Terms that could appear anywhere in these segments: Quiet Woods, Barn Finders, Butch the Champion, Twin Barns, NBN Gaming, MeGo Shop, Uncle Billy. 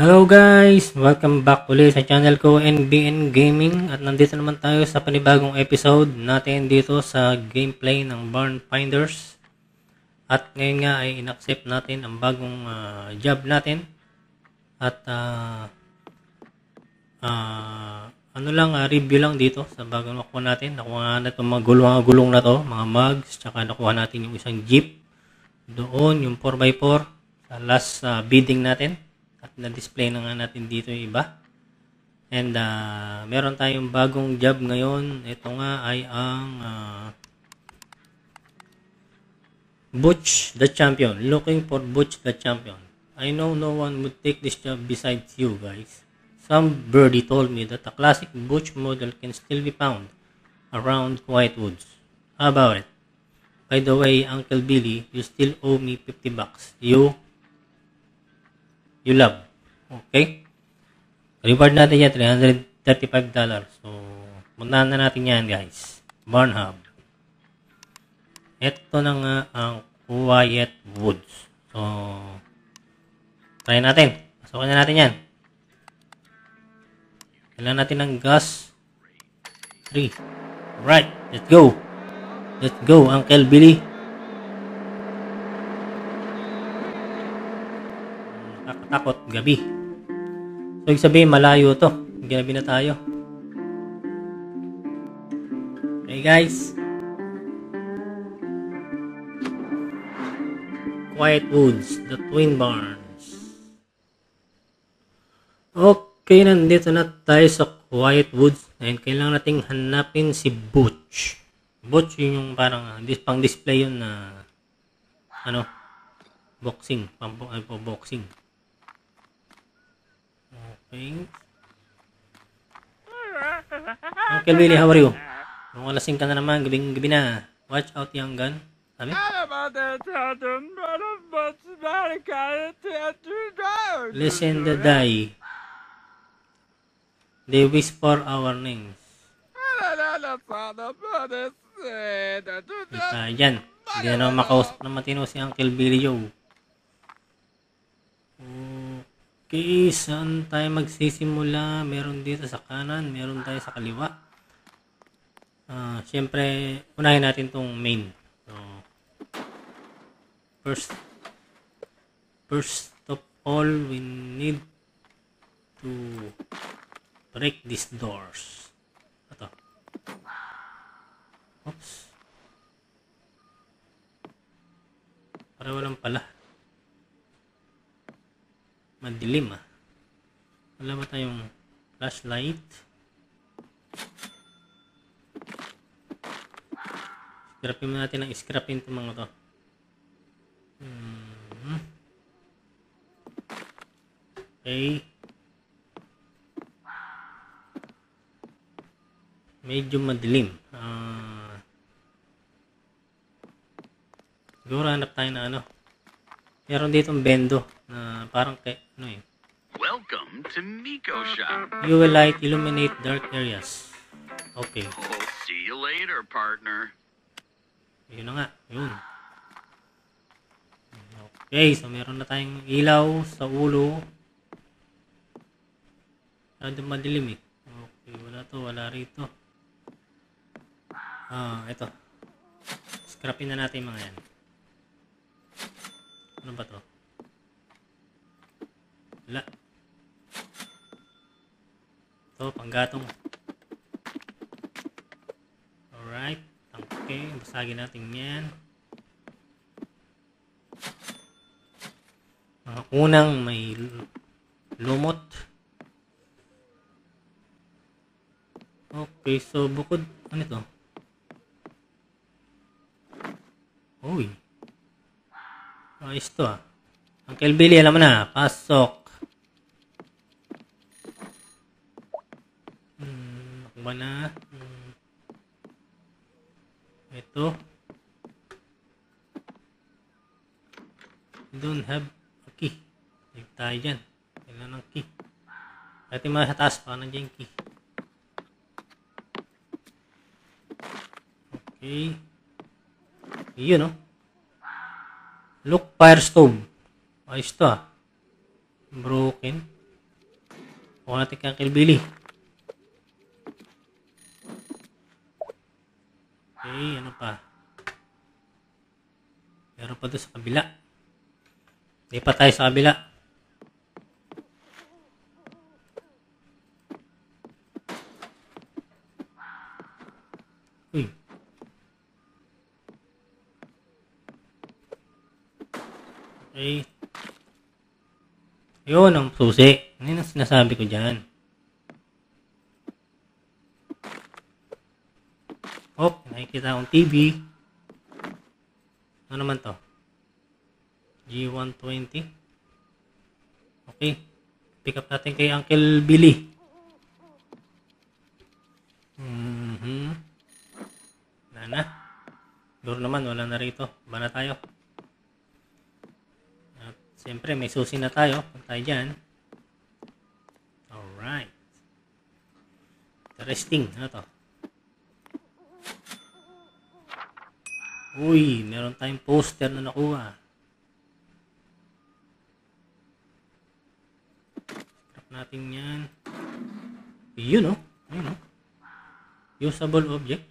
Hello guys! Welcome back ulit sa channel ko NBN Gaming, at nandito naman tayo sa panibagong episode natin dito sa gameplay ng Barn Finders. At ngayon nga ay inaccept natin ang bagong job natin. At review lang dito sa bagong nakuha natin. Nakuha natin mga gulong na to, mga mugs, tsaka nakuha natin yung isang jeep. Doon yung 4x4 sa last bidding natin. At na-display na nga natin dito yung iba. And meron tayong bagong job ngayon. Ito nga ay ang Butch the Champion. Looking for Butch the Champion. I know no one would take this job besides you guys. Some birdie told me that a classic Butch model can still be found around Quiet Woods. How about it? By the way, Uncle Billy, you still owe me 50 bucks. You love. Okay? Reward natin yan, $335. So, mundahan na natin yan, guys. Barn Hub. Ito na nga ang Quiet Woods. So, try natin. Pasokan na natin yan. Kailangan natin ng gas. 3. Alright. Let's go. Let's go, Uncle Billy. Takot gabi. So, ibig sabihin, malayo to. Gabi na tayo. Okay, guys. Quiet Woods, the Twin Barns. Okay, nandito na tayo sa Quiet Woods. And kailangan nating hanapin si Butch. Butch yung parang pang-display yun na boxing. Pang-boxing. Okay. Uncle Billy, how are you? Nung alasing ka na naman, gabing-gabi na. Watch out, young gun. Sabi? Listen the die. They whisper our names. Ayan. Hindi na naman makausap na matino si Uncle Billy, yo. Okay, saan tayo magsisimula? Meron dito sa kanan, meron tayo sa kaliwa. Siyempre, unahin natin tong main. So, first of all, we need to break these doors. Ito. Oops. Para walang pala. Madilim ah. Wala ba tayong flashlight? Scrapin natin ang scrapin itong mga to. Okay. Medyo madilim. Siguro hanap tayo na meron ditong bendo na parang Welcome to MeGo Shop. You will light illuminate dark areas. Okay. We'll see you later, partner. Yun na nga, yun. Okay, so meron na tayong ilaw sa ulo. Medyo madilim eh. Okay, wala to, wala rito. Ito. Scrapin na natin mga yan. Ano ba to? Wala. Ito, panggatong. Alright. Okay, basagin natin yan. Mga unang may lumot. Okay, so bukod. Ano ito? Uy. Ayos to ah. Uncle Billy, alam mo na. Pasok. Ako ba na? Ito. You don't have a key. Tignan tayo dyan. Kailan ang key? Kahit yung mga taas pa, nandiyan yung key. Okay. Yun oh. Look, fire stove. Ayos to ah. Broken. Kuha natin kay Uncle Billy. Okay, ano pa? Meron pa doon sa kabila. Hindi pa tayo sa kabila. Uy. Okay. Ayun ang susi. Ano yung sinasabi ko dyan? Oh, nakikita akong TV. Ano naman to? G120. Okay. Pick up natin kay Uncle Billy. Wala na. Door naman, wala na rito. Ba na tayo? At siyempre, may susi na tayo. Punta dyan. Alright. Interesting. Ano to? Uy, meron tayong poster na nakuha. Strap natin yan. Yun, no? Ayun, no? Usable object.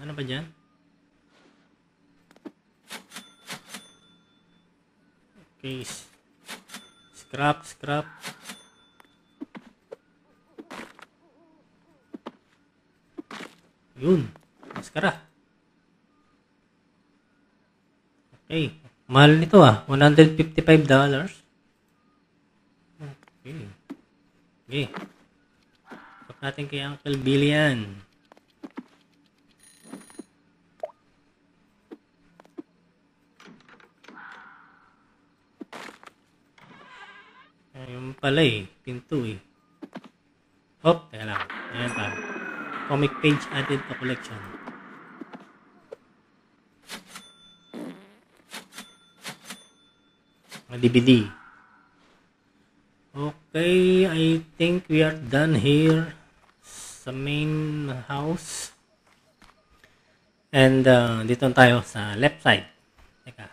Ano ba dyan? Okay. Scrap. Yun, maskara. Okay, mahal nito ah, $155. Okay. Okay. Pag natin kay Uncle Billy yan. Ayun pala eh, pinto eh. Hop, teka lang. Ayan pa. Comic page added to collection. DVD. Okay, I think we are done here. Sa main house. And dito tayo sa left side. Teka.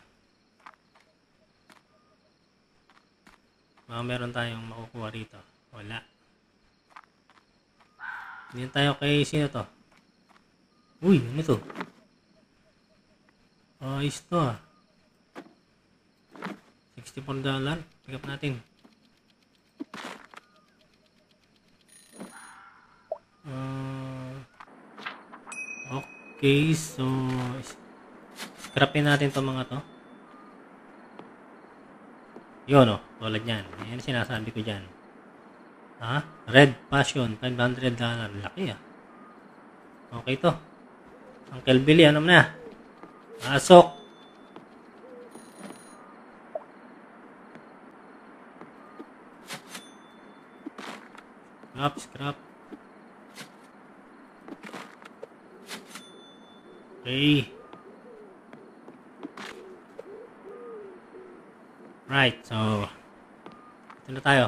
Meron tayong makukuha rito. Wala. Diyan tayo kay sino to? Uy, ano to? Ayos to ah. $64. Pick up natin. Okay, so scrapin natin itong mga to. Yun o, tulad yan. Yan sinasabi ko dyan. Ah, Red Passion, $500. Laki ah. Okay to. Uncle Billy, ano na? Pasok. Scrap. Okay. Right, so ito na tayo.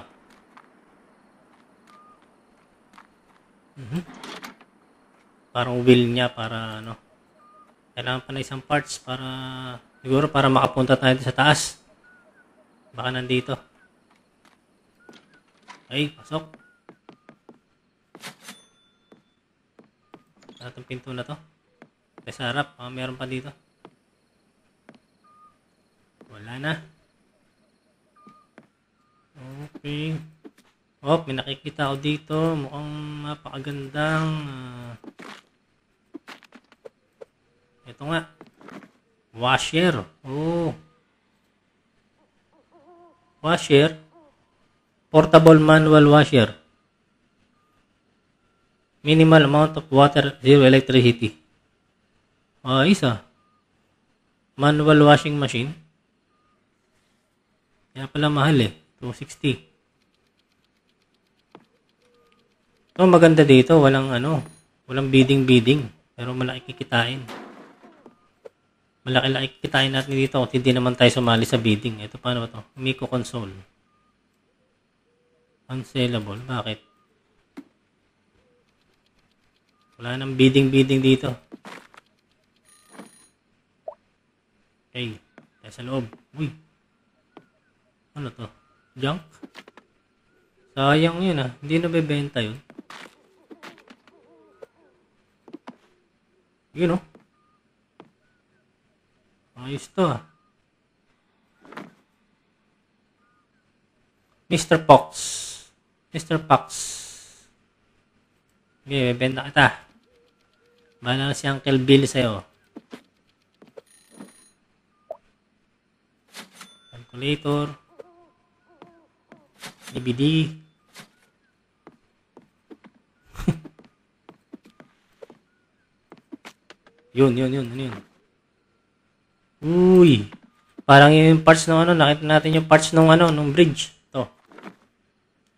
Parang will niya para ano. Kailangan pa na isang parts para siguro para makapunta tayo sa taas. Baka nandito. Okay, pasok. Ano itong pinto na to? Ay, sa harap. Meron pa dito. Wala na. Okay. Oh, may nakikita ako dito. Mukhang napakagandang... ito nga. Washer. Oh. Washer. Portable manual washer. Minimal amount of water, zero electricity. Isa. Manual washing machine. Kaya pala mahal eh. $260. So, maganda dito, walang ano, walang bidding, pero malaki kikitain. Malaki kikitain natin dito at hindi naman tayo sumali sa bidding. Ito paano ba to? Miko console. Unsalable, bakit? Wala nang bidding dito. Okay, tayo sa loob. Uy, ano to? Junk? Sayang yun ah. Hindi nabibenta yun. Yun oh. Ayos to ah. Mr. Fox. Mr. Fox. Okay, bibenta kita. Bahala si Uncle Billy sa'yo. Calculator. DVD. Yun. Uy. Parang yung parts ng ano. Nakita natin yung parts ng ano, ng bridge.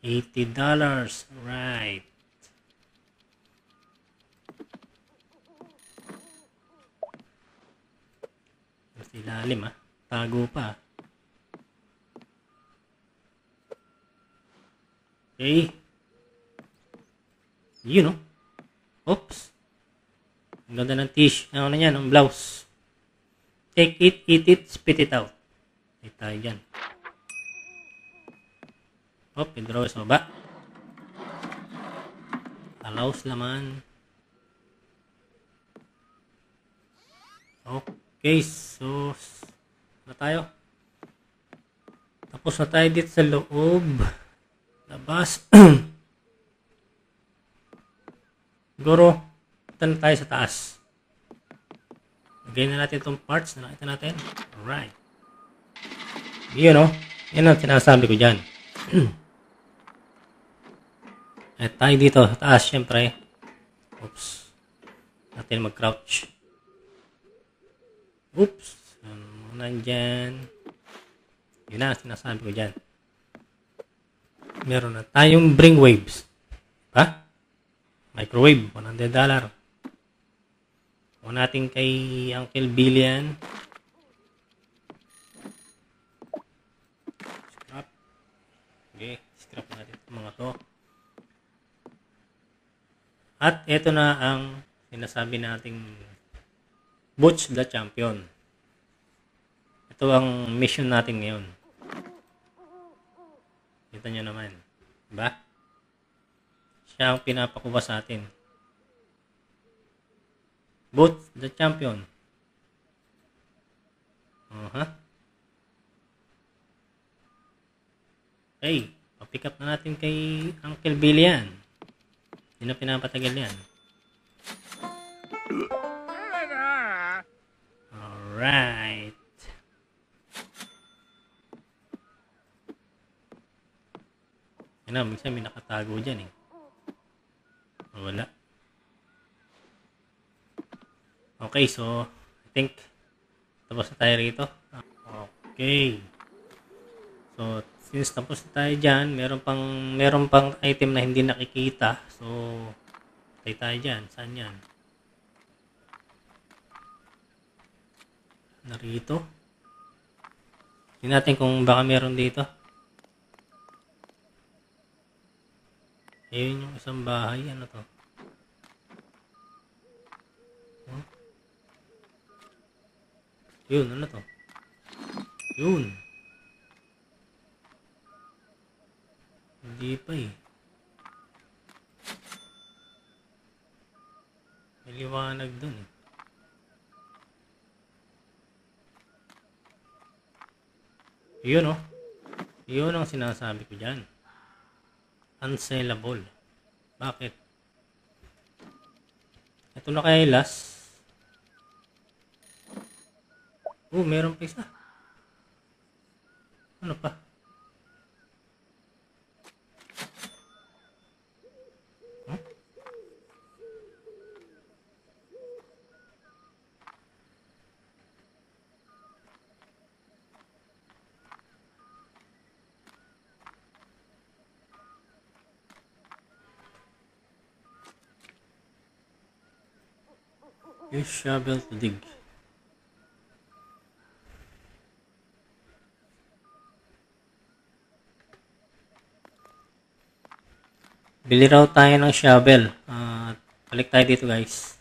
$80, right? Mas ilalim ah, tago pa. Okay. Yun know. Oops. Ang ganda ng t-shirt, ano niyan, ang blouse. Take it, eat it, spit it out. Ito yan. Oh, pindraw sa baba. Alaos laman. Okay, so na tayo. Tapos na tayo dito sa loob. Labas. Siguro, punta na tayo sa taas. Lagay na natin itong parts na nakita natin. Alright. Yun o. Yan ang sinasabi ko dyan. At tayo dito, taas syempre. Oops. Natin mag-crouch. Oops. Nandyan. Yun na, sinasabi ko dyan. Meron na tayong bring waves. Ha? Microwave, $100. O natin kay Uncle Billy yan. Scrap. Okay, scrap natin mga to. At ito na ang sinasabi nating Butch the Champion. Ito ang mission natin ngayon. Kita nyo naman. Diba? Siya ang pinapakuha sa atin. Butch the Champion. Okay. Pick up na natin kay Uncle Billy yan. Hindi na pinapatagal yan. Alright. Yan na, minsan may nakatago dyan eh. Wala. Okay, so I think tapos na tayo rito. Okay. So, since tapos tayo dyan, meron pang item na hindi nakikita. So, tayo dyan. Saan yan? Narito. Tignan natin kung baka meron dito. Ayun yung isang bahay. Ano to? Huh? Yun, ano to? Yun. Hindi pa eh. May liwanag dun eh. Yun oh. Yun ang sinasabi ko dyan. Unsellable. Bakit? Ito na kaya last. Oh, meron pa isa. Ano pa? Use shovel to dig. Bili raw tayo ng shovel. Balik tayo dito guys.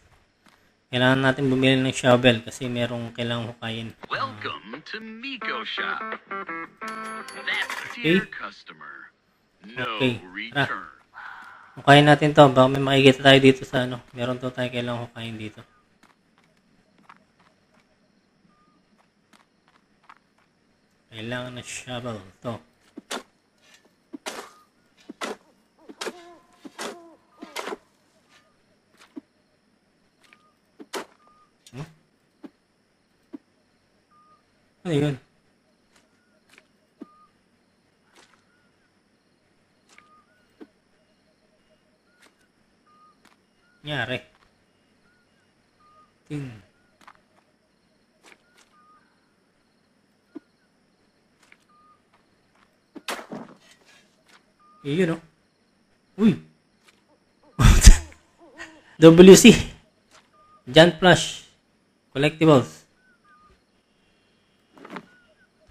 Kailangan natin bumili ng shovel kasi merong kailangang hukayin. Welcome to MeGo Shop. Dear customer, no return. Hukayin natin to. Baka may makikita tayo dito sa ano. Meron to tayo kailangang hukayin dito. Kailangan na shovel to. Ano yun? Nangyari. Ting. Yun o. Uy. WC. Giant plush. Collectibles.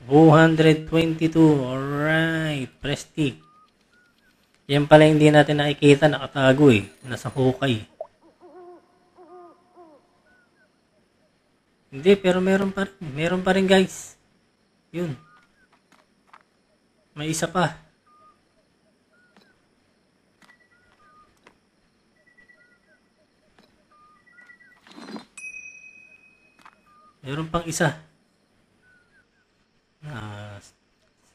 222. Alright. Presti. Yan pala hindi natin nakikita. Nakatago eh. Nasa hukay. Hindi. Pero meron pa rin. Meron pa rin guys. Yun. May isa pa. Meron pang isa.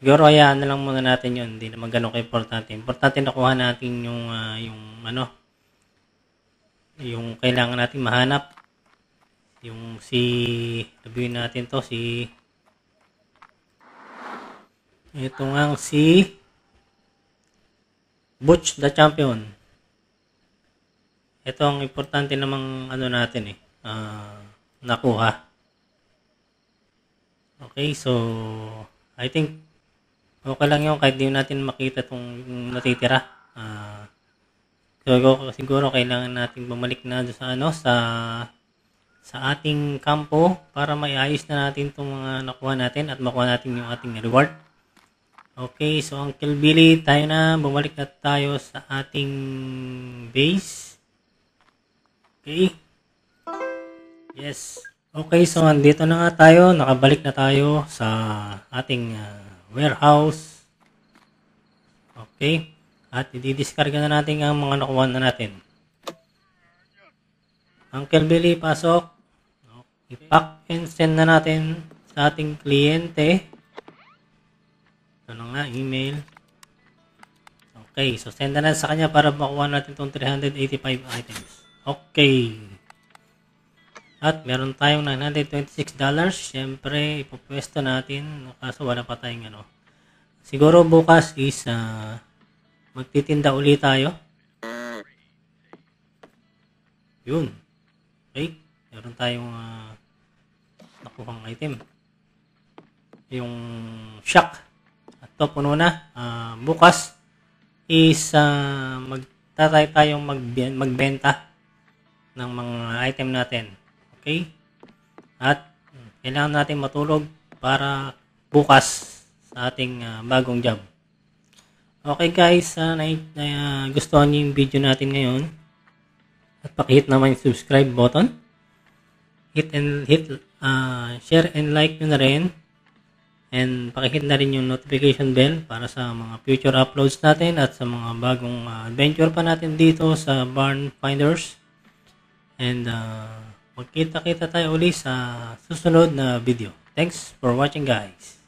Siguro hayaan na lang muna natin yun. Hindi naman ganun ka-importante. Importante nakuha natin yung ano, yung kailangan natin mahanap. Yung si, tabihin natin to, si ito nga si Butch the Champion. Ito ang importante namang ano natin eh, nakuha. Okay, so I think okay lang yun kahit di natin makita itong natitira. Siguro kailangan natin bumalik na sa ano, sa ating kampo para maiayos na natin itong mga nakuha natin at makuha natin yung ating reward. Okay, so Uncle Billy, tayo na, bumalik na tayo sa ating base. Okay. Yes. Okay, so andito na nga tayo. Nakabalik na tayo sa ating warehouse. Okay. At i-discard na natin ang mga nakuha na natin. Uncle Billy, pasok. I-pack and send na natin sa ating kliyente. Ito na nga, email. Okay, so send na sa kanya para makuha natin itong 385 items. Okay. At meron tayong $926. Siyempre, ipopwesto natin. Kaso wala pa tayong ano. Siguro bukas is magtitinda ulit tayo. Yun. Okay. Meron tayong nakuhang item. Yung shock. At to puno na. Bukas is magtatay tayong magbenta ng mga item natin. Okay? At kailangan natin matulog para bukas sa ating bagong job. Okay guys, sana gustuhan niyo yung video natin ngayon. At paki-hit naman yung subscribe button. Share and like nyo na rin. And paki-hit na rin yung notification bell para sa mga future uploads natin at sa mga bagong adventure pa natin dito sa Barn Finders. And magkita-kita tayo ulit sa susunod na video. Thanks for watching guys.